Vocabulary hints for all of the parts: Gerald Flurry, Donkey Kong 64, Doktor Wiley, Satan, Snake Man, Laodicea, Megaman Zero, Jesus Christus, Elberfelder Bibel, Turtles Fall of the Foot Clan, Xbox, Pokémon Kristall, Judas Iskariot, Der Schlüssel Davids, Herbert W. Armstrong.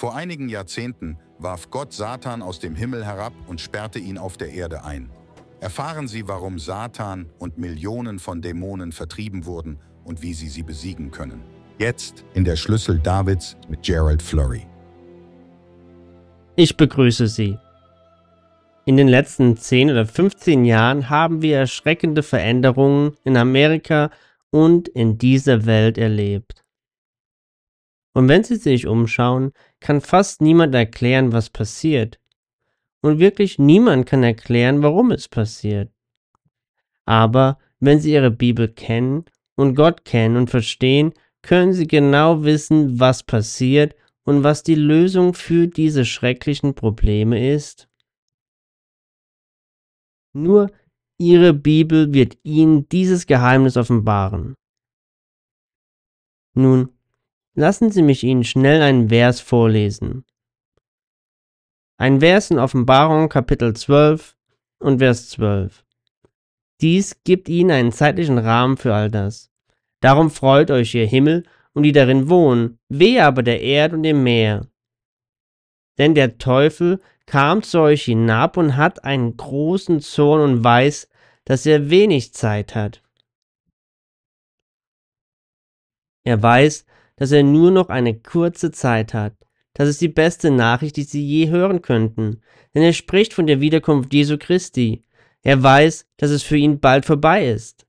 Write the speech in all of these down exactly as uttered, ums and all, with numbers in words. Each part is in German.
Vor einigen Jahrzehnten warf Gott Satan aus dem Himmel herab und sperrte ihn auf der Erde ein. Erfahren Sie, warum Satan und Millionen von Dämonen vertrieben wurden und wie Sie sie besiegen können. Jetzt in der Schlüssel Davids mit Gerald Flurry. Ich begrüße Sie. In den letzten zehn oder fünfzehn Jahren haben wir erschreckende Veränderungen in Amerika und in dieser Welt erlebt. Und wenn Sie sich umschauen, kann fast niemand erklären, was passiert. Und wirklich niemand kann erklären, warum es passiert. Aber wenn Sie Ihre Bibel kennen und Gott kennen und verstehen, können Sie genau wissen, was passiert und was die Lösung für diese schrecklichen Probleme ist. Nur Ihre Bibel wird Ihnen dieses Geheimnis offenbaren. Nun, lassen Sie mich Ihnen schnell einen Vers vorlesen. Ein Vers in Offenbarung Kapitel zwölf und Vers zwölf. Dies gibt Ihnen einen zeitlichen Rahmen für all das. Darum freut euch ihr Himmel und die darin wohnen, wehe aber der Erde und dem Meer. Denn der Teufel kam zu euch hinab und hat einen großen Zorn und weiß, dass er wenig Zeit hat. Er weiß, dass er nur noch eine kurze Zeit hat. Das ist die beste Nachricht, die Sie je hören könnten, denn er spricht von der Wiederkunft Jesu Christi. Er weiß, dass es für ihn bald vorbei ist.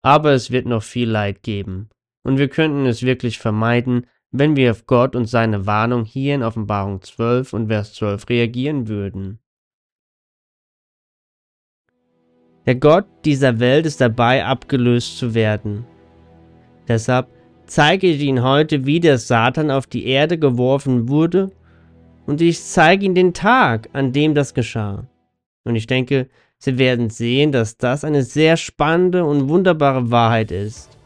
Aber es wird noch viel Leid geben, und wir könnten es wirklich vermeiden, wenn wir auf Gott und seine Warnung hier in Offenbarung zwölf und Vers zwölf reagieren würden. Der Gott dieser Welt ist dabei, abgelöst zu werden. Deshalb zeige ich Ihnen heute, wie der Satan auf die Erde geworfen wurde, und ich zeige Ihnen den Tag, an dem das geschah. Und ich denke, Sie werden sehen, dass das eine sehr spannende und wunderbare Wahrheit ist.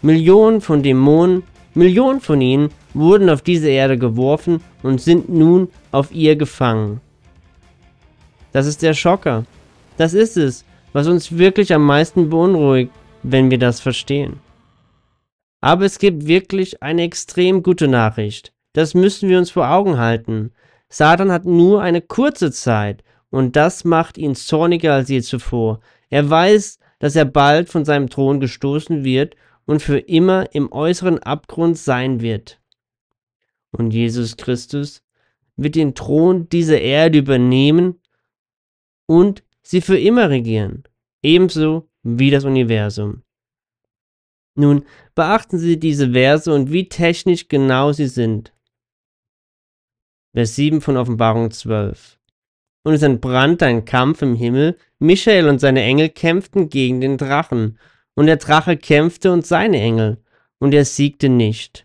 Millionen von Dämonen, Millionen von ihnen wurden auf diese Erde geworfen und sind nun auf ihr gefangen. Das ist der Schocker. Das ist es, was uns wirklich am meisten beunruhigt, wenn wir das verstehen. Aber es gibt wirklich eine extrem gute Nachricht. Das müssen wir uns vor Augen halten. Satan hat nur eine kurze Zeit und das macht ihn zorniger als je zuvor. Er weiß, dass er bald von seinem Thron gestoßen wird und für immer im äußeren Abgrund sein wird. Und Jesus Christus wird den Thron dieser Erde übernehmen und sie für immer regieren, ebenso wie das Universum. Nun, beachten Sie diese Verse und wie technisch genau sie sind. Vers sieben von Offenbarung zwölf. Und es entbrannte ein Kampf im Himmel, Michael und seine Engel kämpften gegen den Drachen, und der Drache kämpfte und seine Engel, und er siegte nicht,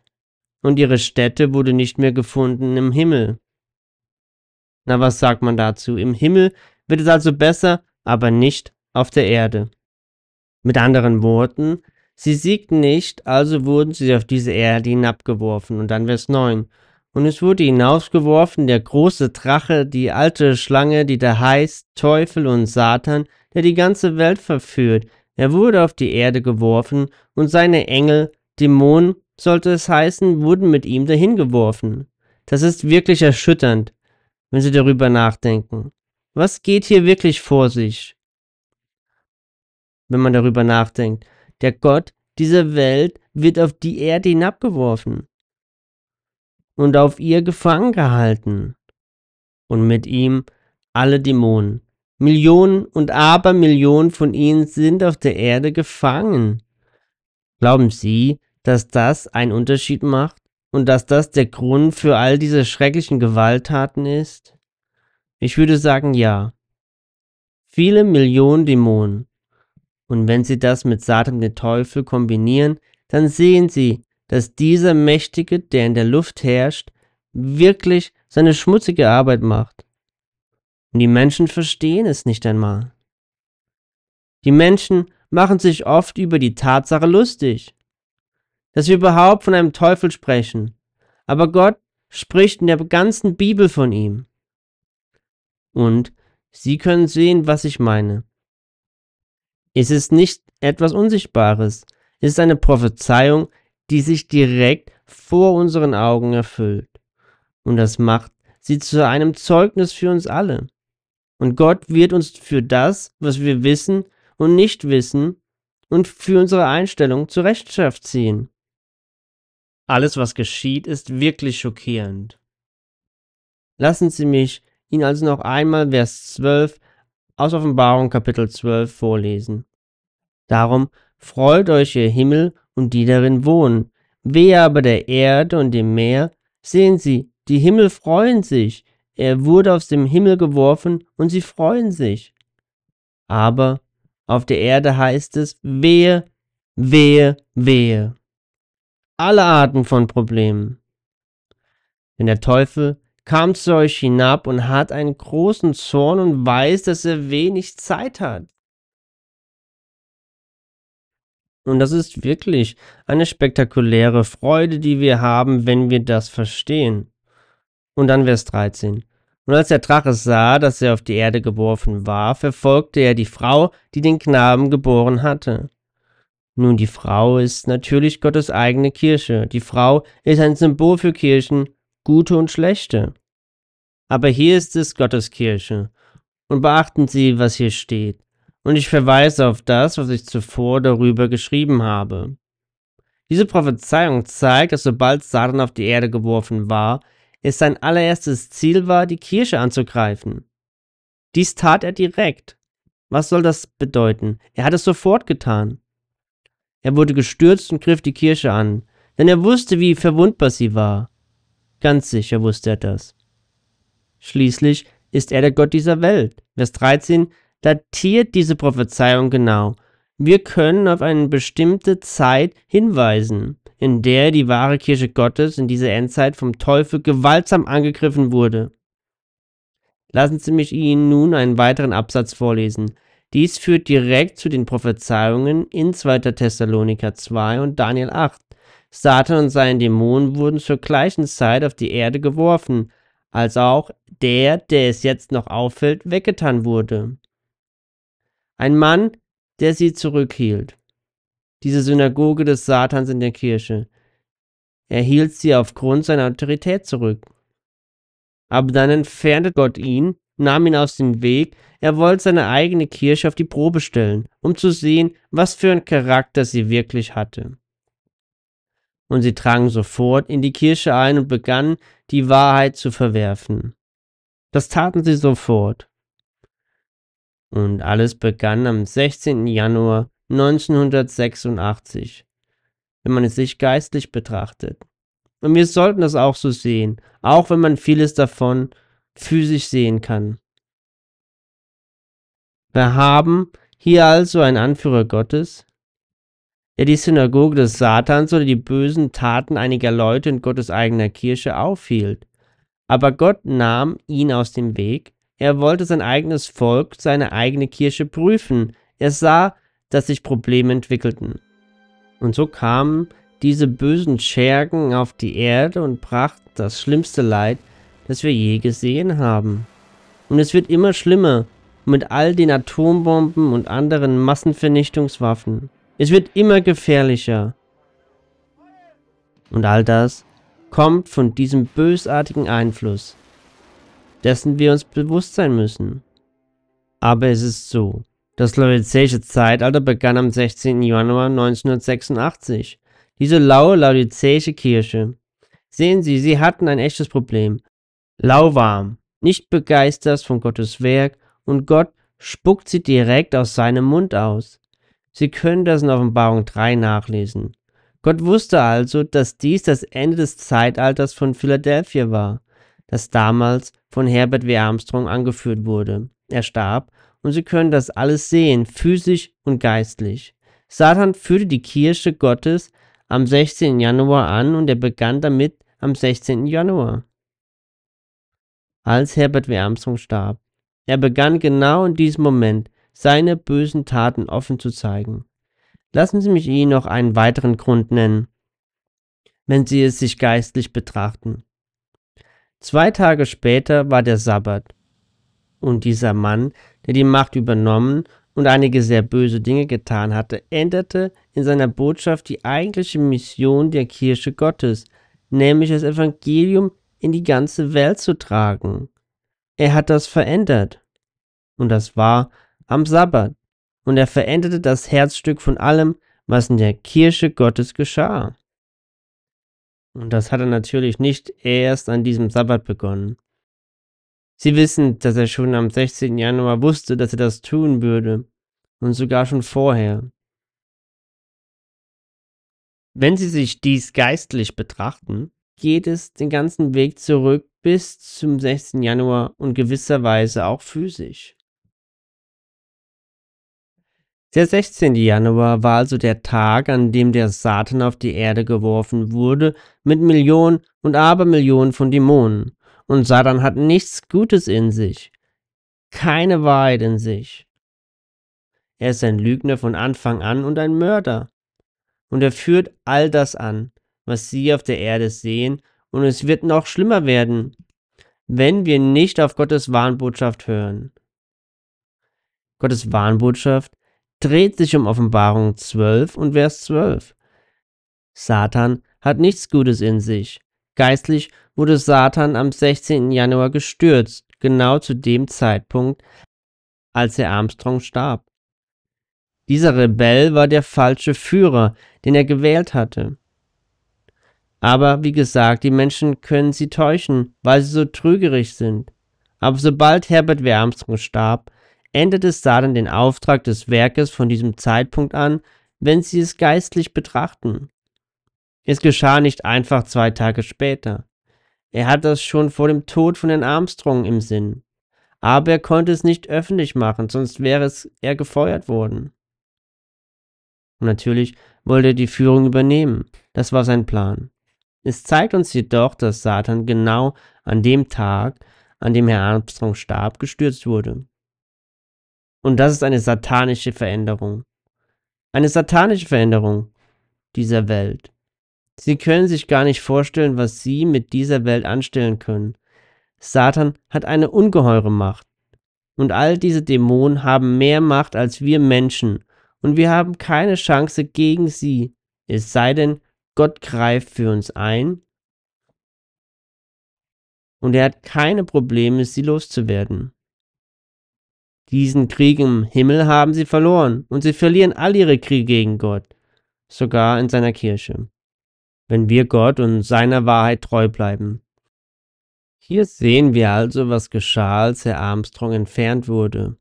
und ihre Stätte wurde nicht mehr gefunden im Himmel. Na, was sagt man dazu? Im Himmel wird es also besser, aber nicht auf der Erde. Mit anderen Worten, sie siegten nicht, also wurden sie auf diese Erde hinabgeworfen. Und dann Vers neun. Und es wurde hinausgeworfen, der große Drache, die alte Schlange, die da heißt Teufel und Satan, der die ganze Welt verführt. Er wurde auf die Erde geworfen und seine Engel, Dämonen, sollte es heißen, wurden mit ihm dahin geworfen. Das ist wirklich erschütternd, wenn Sie darüber nachdenken. Was geht hier wirklich vor sich? Wenn man darüber nachdenkt. Der Gott dieser Welt wird auf die Erde hinabgeworfen und auf ihr gefangen gehalten. Und mit ihm alle Dämonen. Millionen und Abermillionen von ihnen sind auf der Erde gefangen. Glauben Sie, dass das einen Unterschied macht und dass das der Grund für all diese schrecklichen Gewalttaten ist? Ich würde sagen, ja. Viele Millionen Dämonen. Und wenn Sie das mit Satan, den Teufel, kombinieren, dann sehen Sie, dass dieser Mächtige, der in der Luft herrscht, wirklich seine schmutzige Arbeit macht. Und die Menschen verstehen es nicht einmal. Die Menschen machen sich oft über die Tatsache lustig, dass wir überhaupt von einem Teufel sprechen. Aber Gott spricht in der ganzen Bibel von ihm. Und Sie können sehen, was ich meine. Es ist nicht etwas Unsichtbares. Es ist eine Prophezeiung, die sich direkt vor unseren Augen erfüllt. Und das macht sie zu einem Zeugnis für uns alle. Und Gott wird uns für das, was wir wissen und nicht wissen, und für unsere Einstellung zur Rechenschaft ziehen. Alles, was geschieht, ist wirklich schockierend. Lassen Sie mich Ihnen also noch einmal Vers zwölf aus Offenbarung Kapitel zwölf vorlesen. Darum freut euch ihr Himmel und die darin wohnen. Wehe aber der Erde und dem Meer, sehen sie, die Himmel freuen sich. Er wurde aus dem Himmel geworfen und sie freuen sich. Aber auf der Erde heißt es, wehe, wehe, wehe. Alle Arten von Problemen. Denn der Teufel kam zu euch hinab und hat einen großen Zorn und weiß, dass er wenig Zeit hat. Und das ist wirklich eine spektakuläre Freude, die wir haben, wenn wir das verstehen. Und dann Vers dreizehn. Und als der Drache sah, dass er auf die Erde geworfen war, verfolgte er die Frau, die den Knaben geboren hatte. Nun, die Frau ist natürlich Gottes eigene Kirche. Die Frau ist ein Symbol für Kirchen, gute und schlechte. Aber hier ist es Gottes Kirche. Und beachten Sie, was hier steht. Und ich verweise auf das, was ich zuvor darüber geschrieben habe. Diese Prophezeiung zeigt, dass sobald Satan auf die Erde geworfen war, es sein allererstes Ziel war, die Kirche anzugreifen. Dies tat er direkt. Was soll das bedeuten? Er hat es sofort getan. Er wurde gestürzt und griff die Kirche an, denn er wusste, wie verwundbar sie war. Ganz sicher wusste er das. Schließlich ist er der Gott dieser Welt. Vers dreizehn datiert diese Prophezeiung genau. Wir können auf eine bestimmte Zeit hinweisen, in der die wahre Kirche Gottes in dieser Endzeit vom Teufel gewaltsam angegriffen wurde. Lassen Sie mich Ihnen nun einen weiteren Absatz vorlesen. Dies führt direkt zu den Prophezeiungen in zweiten Thessaloniker zwei und Daniel acht. Satan und seine Dämonen wurden zur gleichen Zeit auf die Erde geworfen, als auch der, der es jetzt noch auffällt, weggetan wurde. Ein Mann, der sie zurückhielt. Diese Synagoge des Satans in der Kirche. Er hielt sie aufgrund seiner Autorität zurück. Aber dann entfernte Gott ihn, nahm ihn aus dem Weg. Er wollte seine eigene Kirche auf die Probe stellen, um zu sehen, was für einen Charakter sie wirklich hatte. Und sie drangen sofort in die Kirche ein und begannen, die Wahrheit zu verwerfen. Das taten sie sofort. Und alles begann am sechzehnten Januar neunzehnhundertsechsundachtzig, wenn man es sich geistlich betrachtet. Und wir sollten das auch so sehen, auch wenn man vieles davon physisch sehen kann. Wir haben hier also einen Anführer Gottes, der die Synagoge des Satans oder die bösen Taten einiger Leute in Gottes eigener Kirche aufhielt. Aber Gott nahm ihn aus dem Weg. Er wollte sein eigenes Volk, seine eigene Kirche prüfen. Er sah, dass sich Probleme entwickelten. Und so kamen diese bösen Schergen auf die Erde und brachten das schlimmste Leid, das wir je gesehen haben. Und es wird immer schlimmer mit all den Atombomben und anderen Massenvernichtungswaffen. Es wird immer gefährlicher. Und all das kommt von diesem bösartigen Einfluss, dessen wir uns bewusst sein müssen. Aber es ist so. Das laodizäische Zeitalter begann am sechzehnten Januar neunzehnhundertsechsundachtzig. Diese laue laodizäische Kirche. Sehen Sie, sie hatten ein echtes Problem. Lauwarm, nicht begeistert von Gottes Werk, und Gott spuckt sie direkt aus seinem Mund aus. Sie können das in Offenbarung drei nachlesen. Gott wusste also, dass dies das Ende des Zeitalters von Philadelphia war, das damals von Herbert W. Armstrong angeführt wurde. Er starb. Und sie können das alles sehen, physisch und geistlich. Satan führte die Kirche Gottes am sechzehnten Januar an und er begann damit am sechzehnten Januar, als Herbert W. Armstrong starb. Er begann genau in diesem Moment, seine bösen Taten offen zu zeigen. Lassen Sie mich Ihnen noch einen weiteren Grund nennen, wenn Sie es sich geistlich betrachten. Zwei Tage später war der Sabbat. Und dieser Mann, der die Macht übernommen und einige sehr böse Dinge getan hatte, änderte in seiner Botschaft die eigentliche Mission der Kirche Gottes. nämlich das Evangelium in die ganze Welt zu tragen. Er hat das verändert. Und das war am Sabbat. Und er veränderte das Herzstück von allem, was in der Kirche Gottes geschah. Und das hat er natürlich nicht erst an diesem Sabbat begonnen. Sie wissen, dass er schon am sechzehnten Januar wusste, dass er das tun würde. Und sogar schon vorher. Wenn Sie sich dies geistlich betrachten, geht es den ganzen Weg zurück bis zum sechzehnten Januar und gewisserweise auch physisch. Der sechzehnte Januar war also der Tag, an dem der Satan auf die Erde geworfen wurde, mit Millionen und Abermillionen von Dämonen. Und Satan hat nichts Gutes in sich, keine Wahrheit in sich. Er ist ein Lügner von Anfang an und ein Mörder. Und er führt all das an, was Sie auf der Erde sehen, und es wird noch schlimmer werden, wenn wir nicht auf Gottes Warnbotschaft hören. Gottes Warnbotschaft dreht sich um Offenbarung zwölf und Vers zwölf. Satan hat nichts Gutes in sich. Geistlich wurde Satan am sechzehnten Januar gestürzt, genau zu dem Zeitpunkt, als Herr Armstrong starb. Dieser Rebell war der falsche Führer, den er gewählt hatte. Aber wie gesagt, die Menschen können sie täuschen, weil sie so trügerisch sind. Aber sobald Herbert W. Armstrong starb, änderte Satan den Auftrag des Werkes von diesem Zeitpunkt an, wenn sie es geistlich betrachten. Es geschah nicht einfach zwei Tage später. Er hatte das schon vor dem Tod von Herrn Armstrong im Sinn. Aber er konnte es nicht öffentlich machen, sonst wäre es er gefeuert worden. Und natürlich wollte er die Führung übernehmen. Das war sein Plan. Es zeigt uns jedoch, dass Satan genau an dem Tag, an dem Herr Armstrong starb, gestürzt wurde. Und das ist eine satanische Veränderung. Eine satanische Veränderung dieser Welt. Sie können sich gar nicht vorstellen, was Sie mit dieser Welt anstellen können. Satan hat eine ungeheure Macht. Und all diese Dämonen haben mehr Macht als wir Menschen. Und wir haben keine Chance gegen sie, es sei denn, Gott greift für uns ein und er hat keine Probleme, sie loszuwerden. Diesen Krieg im Himmel haben sie verloren und sie verlieren all ihre Kriege gegen Gott, sogar in seiner Kirche, wenn wir Gott und seiner Wahrheit treu bleiben. Hier sehen wir also, was geschah, als Herr Armstrong entfernt wurde.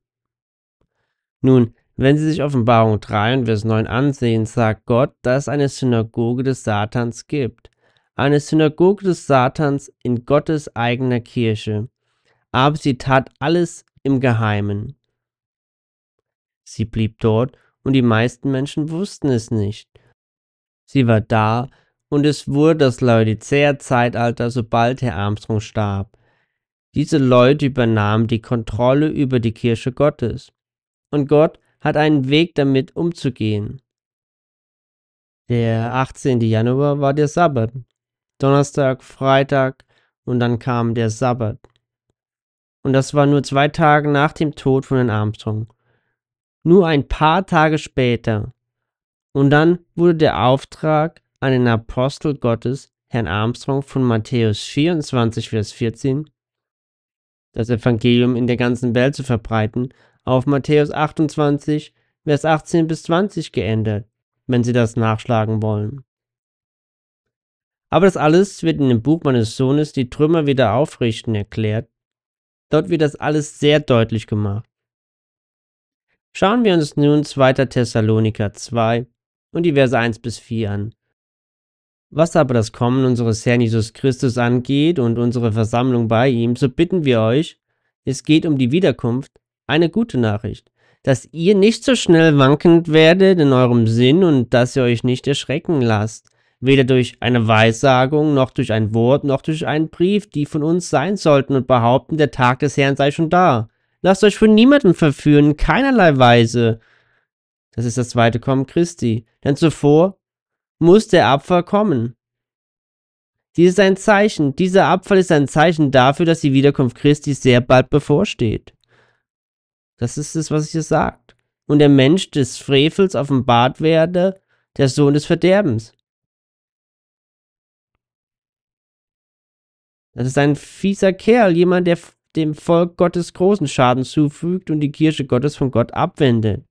Nun, wenn Sie sich Offenbarung drei und Vers neun ansehen, sagt Gott, dass es eine Synagoge des Satans gibt. Eine Synagoge des Satans in Gottes eigener Kirche. Aber sie tat alles im Geheimen. Sie blieb dort und die meisten Menschen wussten es nicht. Sie war da und es wurde das Laodicea-Zeitalter, sobald Herr Armstrong starb. Diese Leute übernahmen die Kontrolle über die Kirche Gottes. Und Gott hat einen Weg damit umzugehen. Der achtzehnte Januar war der Sabbat. Donnerstag, Freitag und dann kam der Sabbat. Und das war nur zwei Tage nach dem Tod von Herrn Armstrong. Nur ein paar Tage später. Und dann wurde der Auftrag an den Apostel Gottes, Herrn Armstrong, von Matthäus vierundzwanzig, Vers vierzehn, das Evangelium in der ganzen Welt zu verbreiten, auf Matthäus achtundzwanzig, Vers achtzehn bis zwanzig geändert, wenn Sie das nachschlagen wollen. Aber das alles wird in dem Buch meines Sohnes die Trümmer wieder aufrichten erklärt. Dort wird das alles sehr deutlich gemacht. Schauen wir uns nun zweiter Thessaloniker zwei und die Verse eins bis vier an. Was aber das Kommen unseres Herrn Jesus Christus angeht und unsere Versammlung bei ihm, so bitten wir euch, es geht um die Wiederkunft, eine gute Nachricht, dass ihr nicht so schnell wankend werdet in eurem Sinn und dass ihr euch nicht erschrecken lasst, weder durch eine Weissagung, noch durch ein Wort, noch durch einen Brief, die von uns sein sollten und behaupten, der Tag des Herrn sei schon da. Lasst euch von niemandem verführen, in keinerlei Weise. Das ist das zweite Kommen Christi, denn zuvor muss der Abfall kommen. Dies ist ein Zeichen, dieser Abfall ist ein Zeichen dafür, dass die Wiederkunft Christi sehr bald bevorsteht. Das ist es, was ich hier sagt. Und der Mensch des Frevels offenbart werde, der Sohn des Verderbens. Das ist ein fieser Kerl, jemand, der dem Volk Gottes großen Schaden zufügt und die Kirche Gottes von Gott abwendet.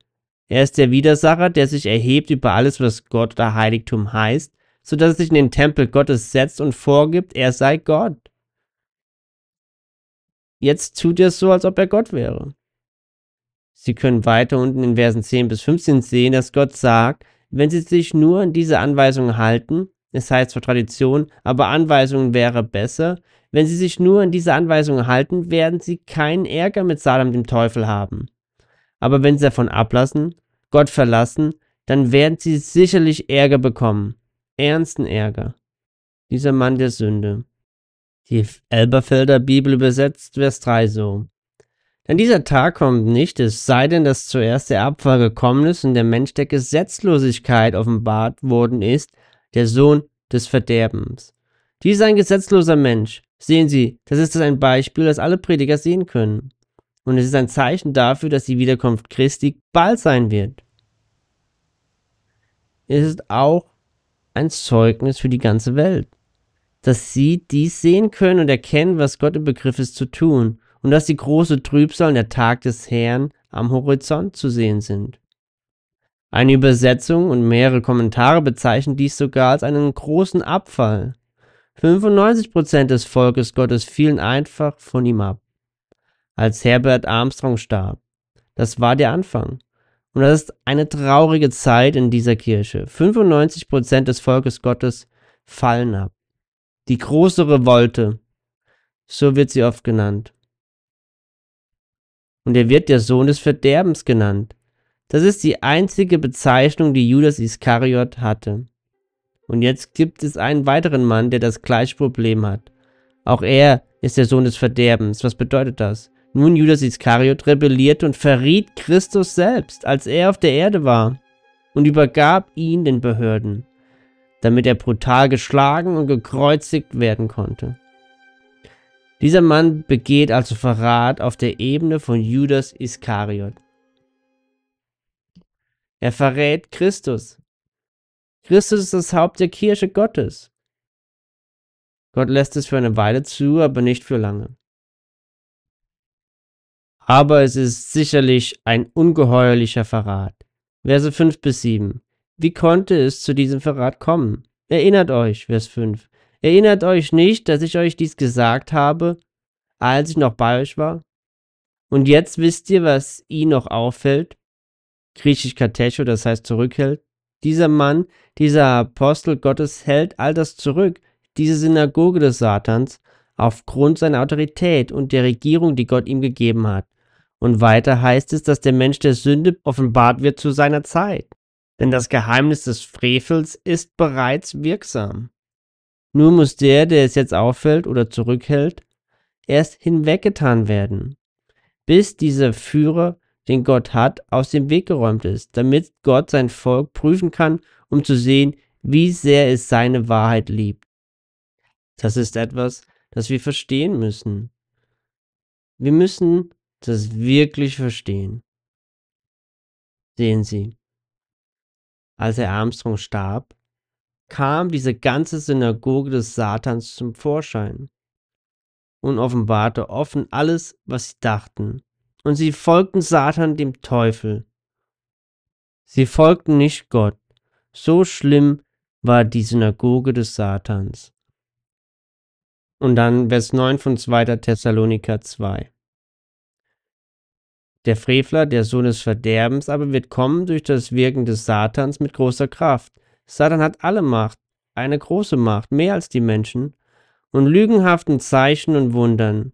Er ist der Widersacher, der sich erhebt über alles, was Gott oder Heiligtum heißt, sodass er sich in den Tempel Gottes setzt und vorgibt, er sei Gott. Jetzt tut er es so, als ob er Gott wäre. Sie können weiter unten in Versen zehn bis fünfzehn sehen, dass Gott sagt, wenn sie sich nur an diese Anweisungen halten, es heißt zwar Tradition, aber Anweisungen wäre besser, wenn sie sich nur an diese Anweisungen halten, werden sie keinen Ärger mit Satan dem Teufel haben. Aber wenn sie davon ablassen, Gott verlassen, dann werden sie sicherlich Ärger bekommen. Ernsten Ärger. Dieser Mann der Sünde. Die Elberfelder Bibel übersetzt Vers drei so. Denn dieser Tag kommt nicht, es sei denn, dass zuerst der Abfall gekommen ist und der Mensch der Gesetzlosigkeit offenbart worden ist, der Sohn des Verderbens. Dies ist ein gesetzloser Mensch. Sehen Sie, das ist ein Beispiel, das alle Prediger sehen können. Und es ist ein Zeichen dafür, dass die Wiederkunft Christi bald sein wird. Es ist auch ein Zeugnis für die ganze Welt, dass sie dies sehen können und erkennen, was Gott im Begriff ist zu tun und dass die große Trübsal und der Tag des Herrn am Horizont zu sehen sind. Eine Übersetzung und mehrere Kommentare bezeichnen dies sogar als einen großen Abfall. fünfundneunzig Prozent des Volkes Gottes fielen einfach von ihm ab, als Herbert Armstrong starb. Das war der Anfang. Und das ist eine traurige Zeit in dieser Kirche. fünfundneunzig Prozent des Volkes Gottes fallen ab. Die große Revolte, so wird sie oft genannt. Und er wird der Sohn des Verderbens genannt. Das ist die einzige Bezeichnung, die Judas Iskariot hatte. Und jetzt gibt es einen weiteren Mann, der das gleiche Problem hat. Auch er ist der Sohn des Verderbens. Was bedeutet das? Nun, Judas Iskariot rebellierte und verriet Christus selbst, als er auf der Erde war, und übergab ihn den Behörden, damit er brutal geschlagen und gekreuzigt werden konnte. Dieser Mann begeht also Verrat auf der Ebene von Judas Iskariot. Er verrät Christus. Christus ist das Haupt der Kirche Gottes. Gott lässt es für eine Weile zu, aber nicht für lange. Aber es ist sicherlich ein ungeheuerlicher Verrat. Verse fünf bis sieben. Wie konnte es zu diesem Verrat kommen? Erinnert euch, Vers fünf. Erinnert euch nicht, dass ich euch dies gesagt habe, als ich noch bei euch war? Und jetzt wisst ihr, was ihn noch auffällt? Griechisch katecho, das heißt zurückhält. Dieser Mann, dieser Apostel Gottes hält all das zurück, diese Synagoge des Satans, aufgrund seiner Autorität und der Regierung, die Gott ihm gegeben hat. Und weiter heißt es, dass der Mensch der Sünde offenbart wird zu seiner Zeit. Denn das Geheimnis des Frevels ist bereits wirksam. Nur muss der, der es jetzt auffällt oder zurückhält, erst hinweggetan werden, bis dieser Führer, den Gott hat, aus dem Weg geräumt ist, damit Gott sein Volk prüfen kann, um zu sehen, wie sehr es seine Wahrheit liebt. Das ist etwas, das wir verstehen müssen. Wir müssen das wirklich verstehen. Sehen Sie, als Herr Armstrong starb, kam diese ganze Synagoge des Satans zum Vorschein und offenbarte offen alles, was sie dachten. Und sie folgten Satan dem Teufel. Sie folgten nicht Gott. So schlimm war die Synagoge des Satans. Und dann Vers neun von zweiter Thessaloniker zwei. Der Frevler, der Sohn des Verderbens, aber wird kommen durch das Wirken des Satans mit großer Kraft. Satan hat alle Macht, eine große Macht, mehr als die Menschen, und lügenhaften Zeichen und Wundern.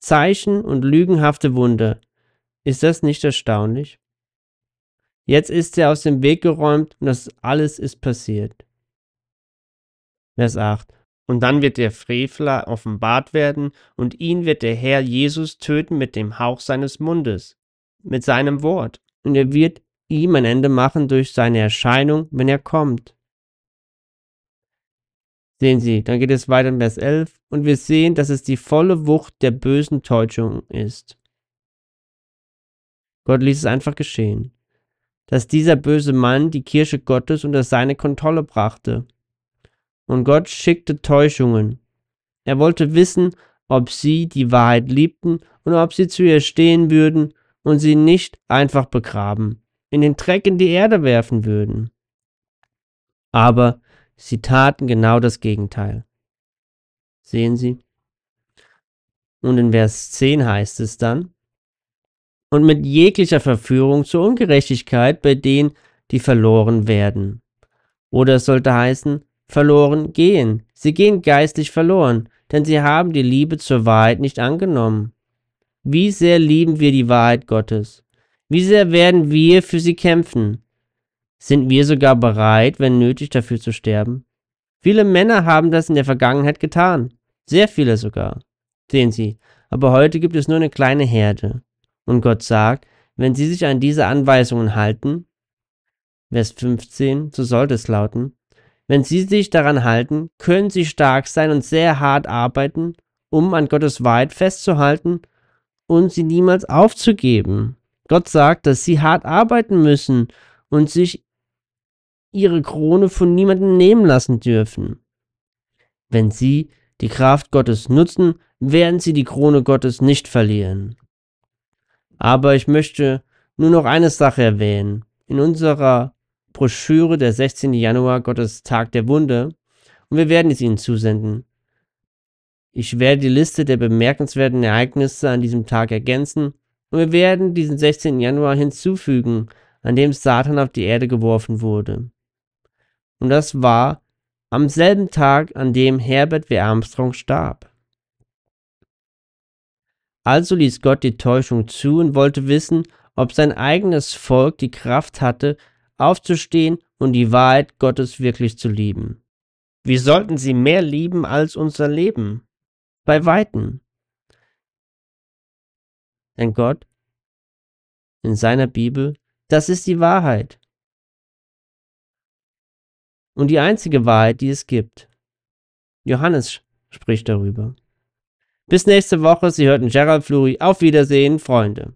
Zeichen und lügenhafte Wunder. Ist das nicht erstaunlich? Jetzt ist er aus dem Weg geräumt und das alles ist passiert. Vers acht. Und dann wird der Frevler offenbart werden und ihn wird der Herr Jesus töten mit dem Hauch seines Mundes, mit seinem Wort. Und er wird ihm ein Ende machen durch seine Erscheinung, wenn er kommt. Sehen Sie, dann geht es weiter in Vers elf und wir sehen, dass es die volle Wucht der bösen Täuschung ist. Gott ließ es einfach geschehen, dass dieser böse Mann die Kirche Gottes unter seine Kontrolle brachte. Und Gott schickte Täuschungen, Er wollte wissen, ob sie die Wahrheit liebten und ob sie zu ihr stehen würden und sie nicht einfach begraben, in den Dreck in die Erde werfen würden. Aber sie taten genau das Gegenteil. Sehen Sie? Und in Vers zehn heißt es dann, und mit jeglicher Verführung zur Ungerechtigkeit bei denen, die verloren werden. Oder es sollte heißen, verloren gehen. Sie gehen geistlich verloren, denn sie haben die Liebe zur Wahrheit nicht angenommen. Wie sehr lieben wir die Wahrheit Gottes? Wie sehr werden wir für sie kämpfen? Sind wir sogar bereit, wenn nötig, dafür zu sterben? Viele Männer haben das in der Vergangenheit getan. Sehr viele sogar. Sehen Sie, aber heute gibt es nur eine kleine Herde. Und Gott sagt, wenn sie sich an diese Anweisungen halten, Vers fünfzehn, so sollte es lauten, wenn sie sich daran halten, können sie stark sein und sehr hart arbeiten, um an Gottes Wahrheit festzuhalten und sie niemals aufzugeben. Gott sagt, dass sie hart arbeiten müssen und sich ihre Krone von niemandem nehmen lassen dürfen. Wenn sie die Kraft Gottes nutzen, werden sie die Krone Gottes nicht verlieren. Aber ich möchte nur noch eine Sache erwähnen. In unserer Broschüre der sechzehnten Januar, Gottes Tag der Wunder, und wir werden es Ihnen zusenden. Ich werde die Liste der bemerkenswerten Ereignisse an diesem Tag ergänzen und wir werden diesen sechzehnten Januar hinzufügen, an dem Satan auf die Erde geworfen wurde. Und das war am selben Tag, an dem Herbert W. Armstrong starb. Also ließ Gott die Täuschung zu und wollte wissen, ob sein eigenes Volk die Kraft hatte, aufzustehen und die Wahrheit Gottes wirklich zu lieben. Wir sollten sie mehr lieben als unser Leben, bei Weitem. Denn Gott, in seiner Bibel, das ist die Wahrheit. Und die einzige Wahrheit, die es gibt. Johannes spricht darüber. Bis nächste Woche, Sie hörten Gerald Flurry. Auf Wiedersehen, Freunde.